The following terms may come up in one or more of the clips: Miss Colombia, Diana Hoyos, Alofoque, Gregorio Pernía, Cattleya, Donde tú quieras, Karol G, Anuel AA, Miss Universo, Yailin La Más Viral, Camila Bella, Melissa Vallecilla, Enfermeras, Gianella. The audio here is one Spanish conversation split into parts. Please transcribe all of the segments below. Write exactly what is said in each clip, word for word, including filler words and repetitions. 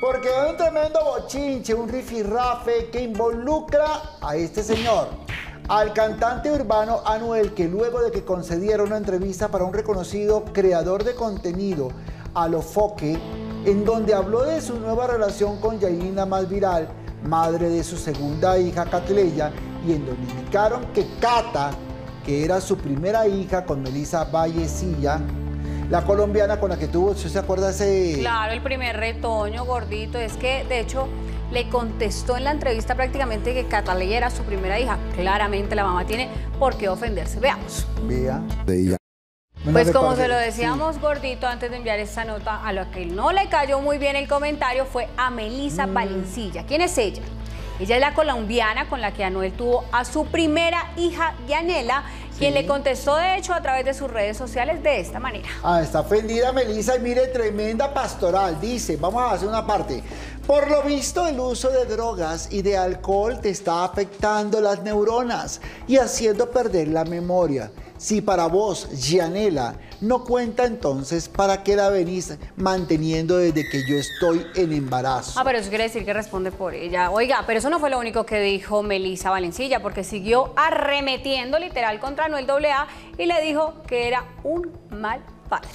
porque hay un tremendo bochinche, un rifirrafe que involucra a este señor, al cantante urbano Anuel, que luego de que concediera una entrevista para un reconocido creador de contenido, Alofoque, en donde habló de su nueva relación con Yailin La Más Viral, madre de su segunda hija Cattleya, y en donde indicaron que Cata, que era su primera hija con Melissa Vallecilla, la colombiana con la que tuvo, ¿se acuerda ese? Claro, el primer retoño gordito. Es que, de hecho, le contestó en la entrevista prácticamente que Cattleya era su primera hija. Claramente la mamá tiene por qué ofenderse. Veamos. Vea. De ella. Pues como se lo decíamos, sí, gordito, antes de enviar esta nota, a lo que no le cayó muy bien el comentario fue a Melissa mm. Vallecilla. ¿Quién es ella? Ella es la colombiana con la que Anuel tuvo a su primera hija, Gianella, sí, quien le contestó, de hecho, a través de sus redes sociales de esta manera. Ah, está ofendida Melissa y mire, tremenda pastoral. Dice, vamos a hacer una parte. Por lo visto, el uso de drogas y de alcohol te está afectando las neuronas y haciendo perder la memoria. Si para vos, Gianella, no cuenta, entonces, ¿para qué la venís manteniendo desde que yo estoy en embarazo? Ah, pero eso quiere decir que responde por ella. Oiga, pero eso no fue lo único que dijo Melissa Vallecilla, porque siguió arremetiendo literal contra Anuel doble A y le dijo que era un mal padre.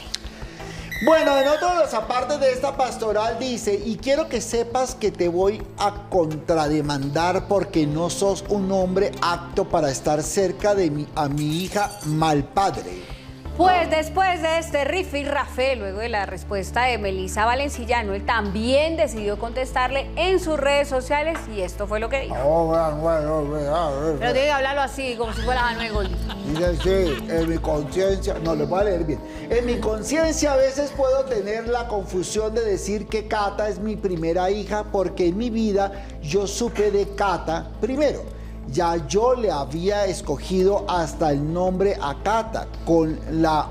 Bueno, en otro de los apartes de esta pastoral dice, y quiero que sepas que te voy a contrademandar porque no sos un hombre apto para estar cerca de mi, a mi hija mal padre. Pues después de este rifirrafe, luego de la respuesta de Melissa Vallecilla, Anuel también decidió contestarle en sus redes sociales y esto fue lo que dijo. Oh, bueno, bueno, bueno, bueno. Pero tiene que hablarlo así, como si fuera Anuel Gold. Dice, sí, en mi conciencia, no, lo voy a leer bien. En mi conciencia a veces puedo tener la confusión de decir que Cata es mi primera hija porque en mi vida yo supe de Cata primero. Ya yo le había escogido hasta el nombre a Cata con la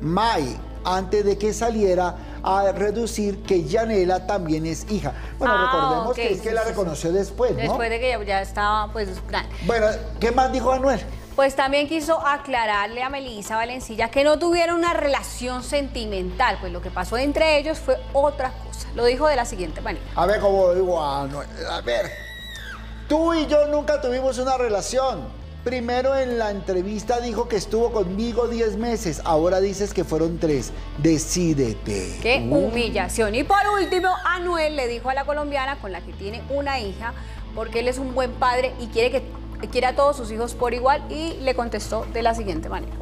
Mai antes de que saliera a reducir que Gianella también es hija. Bueno, ah, recordemos okay, que es sí, que sí, la reconoció sí, después, ¿no? Después de que ya, ya estaba, pues... Bueno, ¿qué más dijo Anuel? Pues también quiso aclararle a Melissa Vallecilla que no tuviera una relación sentimental, pues lo que pasó entre ellos fue otra cosa. Lo dijo de la siguiente manera. A ver, como digo Anuel, a ver... Tú y yo nunca tuvimos una relación. Primero en la entrevista dijo que estuvo conmigo diez meses. Ahora dices que fueron tres. Decídete. Qué uh. humillación. Y por último, Anuel le dijo a la colombiana con la que tiene una hija, porque él es un buen padre y quiere, que, quiere a todos sus hijos por igual, y le contestó de la siguiente manera.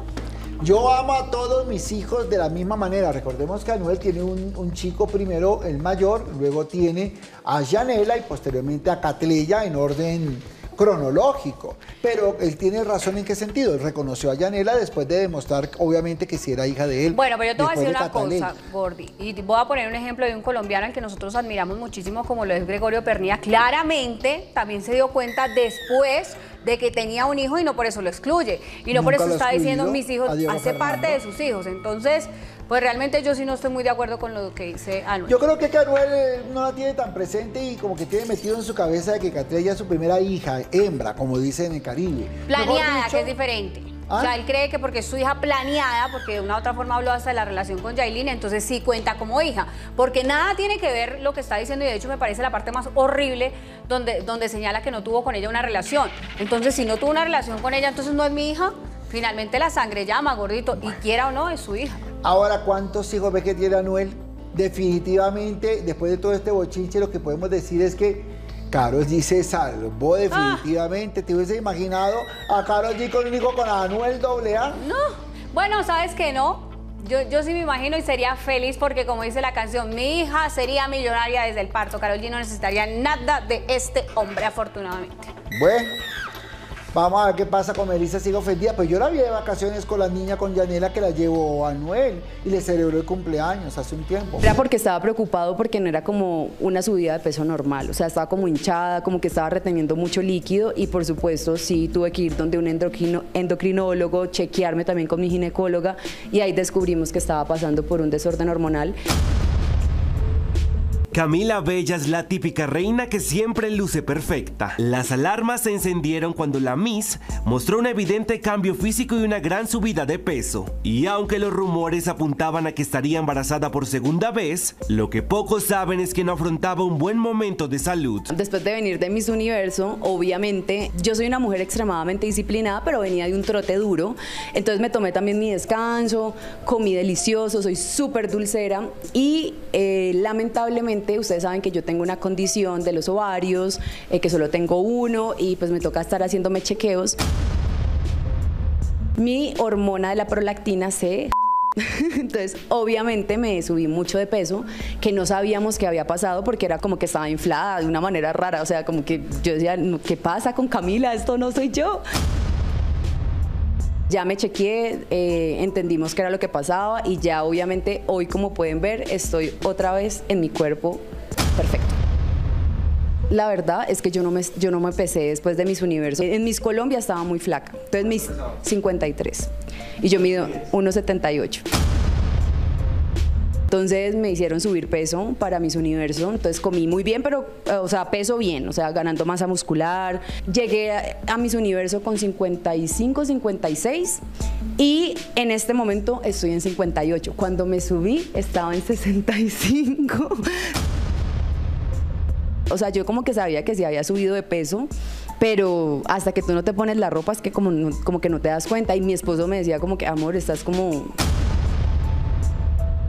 Yo amo a todos mis hijos de la misma manera. Recordemos que Anuel tiene un, un chico primero, el mayor, luego tiene a Gianella y posteriormente a Cattleya en orden cronológico. Pero él tiene razón en qué sentido. Él reconoció a Gianella después de demostrar, obviamente, que sí era hija de él. Bueno, pero yo te voy a decir una cosa, Gordy. Y voy a poner un ejemplo de un colombiano al que nosotros admiramos muchísimo, como lo es Gregorio Pernía. Claramente también se dio cuenta después de que tenía un hijo y no por eso lo excluye. Y no por eso está diciendo mis hijos, hace parte de sus hijos. Entonces, pues realmente yo sí no estoy muy de acuerdo con lo que dice Anuel. Yo creo que Anuel no la tiene tan presente y como que tiene metido en su cabeza de que Cattleya es su primera hija, hembra, como dicen en el Caribe. Planeada, que es diferente. ¿Ah? O sea, él cree que porque es su hija planeada, porque de una u otra forma habló hasta de la relación con Yailin, entonces sí cuenta como hija, porque nada tiene que ver lo que está diciendo, y de hecho me parece la parte más horrible donde, donde señala que no tuvo con ella una relación. Entonces, si no tuvo una relación con ella, entonces no es mi hija. Finalmente la sangre llama, gordito, y quiera o no, es su hija. Ahora, ¿cuántos hijos ve que tiene Anuel? Definitivamente, después de todo este bochinche, lo que podemos decir es que Karol G se salvó definitivamente. Ah. ¿Te hubiese imaginado a Karol G con un hijo con Anuel doble A? No. Bueno, ¿sabes qué no? Yo, yo sí me imagino y sería feliz porque, como dice la canción, mi hija sería millonaria desde el parto. Karol G no necesitaría nada de este hombre, afortunadamente. Bueno, vamos a ver qué pasa con Melissa, sigue ofendida. Pues yo la vi de vacaciones con la niña, con Gianella, que la llevó a Anuel y le celebró el cumpleaños hace un tiempo. Era porque estaba preocupado porque no era como una subida de peso normal. O sea, estaba como hinchada, como que estaba reteniendo mucho líquido y, por supuesto, sí tuve que ir donde un endocrino, endocrinólogo, chequearme también con mi ginecóloga, y ahí descubrimos que estaba pasando por un desorden hormonal. Camila Bella es la típica reina que siempre luce perfecta. Las alarmas se encendieron cuando la Miss mostró un evidente cambio físico y una gran subida de peso. Y aunque los rumores apuntaban a que estaría embarazada por segunda vez, lo que pocos saben es que no afrontaba un buen momento de salud. Después de venir de Miss Universo, obviamente, yo soy una mujer extremadamente disciplinada, pero venía de un trote duro. Entonces me tomé también mi descanso, comí delicioso, soy súper dulcera y eh, lamentablemente ustedes saben que yo tengo una condición de los ovarios, eh, que solo tengo uno y pues me toca estar haciéndome chequeos. Mi hormona de la prolactina se... Entonces obviamente me subí mucho de peso, que no sabíamos que había pasado porque era como que estaba inflada de una manera rara, o sea, como que yo decía, ¿qué pasa con Camila? Esto no soy yo. Ya me chequeé, eh, entendimos qué era lo que pasaba y ya obviamente hoy, como pueden ver, estoy otra vez en mi cuerpo perfecto. La verdad es que yo no me, yo no me pesé después de Miss Universo. En Miss Colombia estaba muy flaca, entonces mis cincuenta y tres y yo mido uno setenta y ocho. Entonces me hicieron subir peso para Miss Universo, entonces comí muy bien, pero, o sea, peso bien, o sea, ganando masa muscular. Llegué a, a Miss Universo con cincuenta y cinco, cincuenta y seis y en este momento estoy en cincuenta y ocho. Cuando me subí estaba en sesenta y cinco. O sea, yo como que sabía que sí había subido de peso, pero hasta que tú no te pones la ropa es que como, no, como que no te das cuenta. Y mi esposo me decía como que, amor, estás como...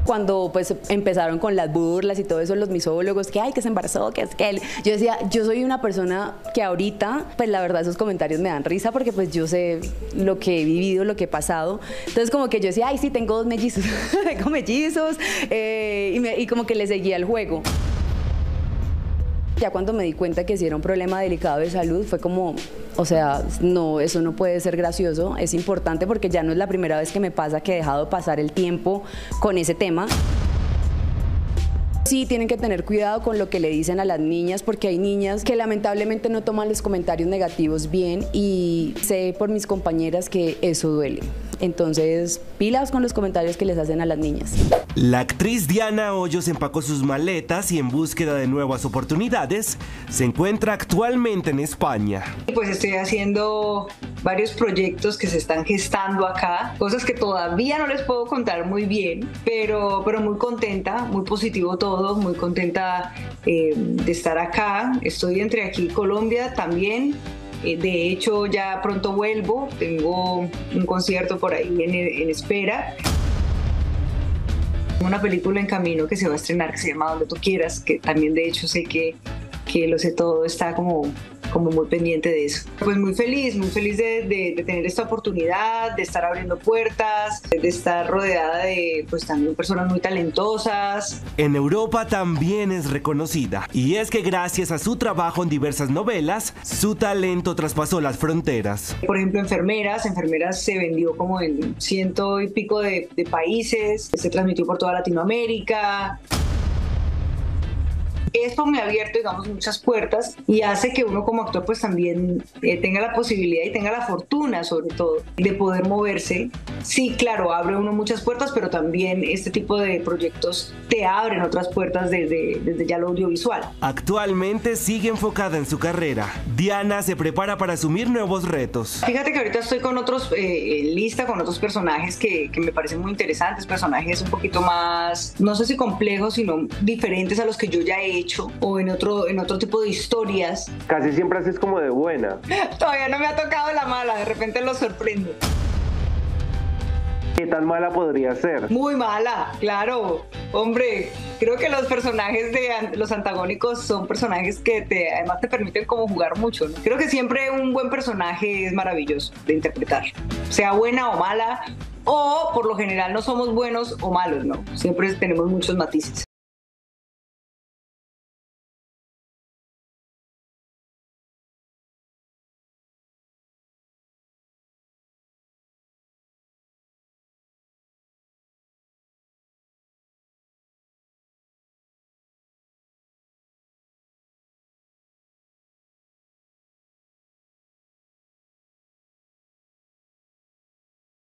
Cuando pues empezaron con las burlas y todo eso, los misólogos, que ay, que se embarazó, que es que él. Yo decía, yo soy una persona que ahorita, pues la verdad esos comentarios me dan risa porque pues yo sé lo que he vivido, lo que he pasado. Entonces como que yo decía, ay, sí, tengo dos mellizos, tengo mellizos, eh, y, me, y como que le seguía el juego. Ya cuando me di cuenta que sí era un problema delicado de salud, fue como, o sea, no, eso no puede ser gracioso, es importante porque ya no es la primera vez que me pasa que he dejado pasar el tiempo con ese tema. Sí, tienen que tener cuidado con lo que le dicen a las niñas porque hay niñas que lamentablemente no toman los comentarios negativos bien y sé por mis compañeras que eso duele. Entonces, pilas con los comentarios que les hacen a las niñas. La actriz Diana Hoyos empacó sus maletas y en búsqueda de nuevas oportunidades se encuentra actualmente en España. Pues estoy haciendo varios proyectos que se están gestando acá, cosas que todavía no les puedo contar muy bien, pero, pero muy contenta, muy positivo todo. Muy contenta eh, de estar acá. Estoy entre aquí y Colombia también. Eh, de hecho, ya pronto vuelvo. Tengo un concierto por ahí en, en espera. Una película en camino que se va a estrenar que se llama Donde tú quieras, que también de hecho sé que, que lo sé todo, está como, como muy pendiente de eso. Pues muy feliz, muy feliz de, de, de tener esta oportunidad, de estar abriendo puertas, de estar rodeada de pues también personas muy talentosas. En Europa también es reconocida, y es que gracias a su trabajo en diversas novelas, su talento traspasó las fronteras. Por ejemplo, Enfermeras, Enfermeras se vendió como en ciento y pico de, de países, se transmitió por toda Latinoamérica. Esto me ha abierto, digamos, muchas puertas y hace que uno como actor pues también eh, tenga la posibilidad y tenga la fortuna, sobre todo, de poder moverse. Sí, claro, abre uno muchas puertas, pero también este tipo de proyectos te abren otras puertas desde, desde ya lo audiovisual. Actualmente sigue enfocada en su carrera. Diana se prepara para asumir nuevos retos. Fíjate que ahorita estoy con otros, eh, lista con otros personajes que, que me parecen muy interesantes, personajes un poquito más, no sé si complejos, sino diferentes a los que yo ya he hecho. O en otro, en otro tipo de historias. Casi siempre así es como de buena. Todavía no me ha tocado la mala, de repente lo sorprendo. ¿Qué tan mala podría ser? Muy mala, claro. Hombre, creo que los personajes de los antagónicos son personajes que te, además te permiten como jugar mucho, ¿no? Creo que siempre un buen personaje es maravilloso de interpretar, sea buena o mala, o por lo general no somos buenos o malos, ¿no? Siempre tenemos muchos matices.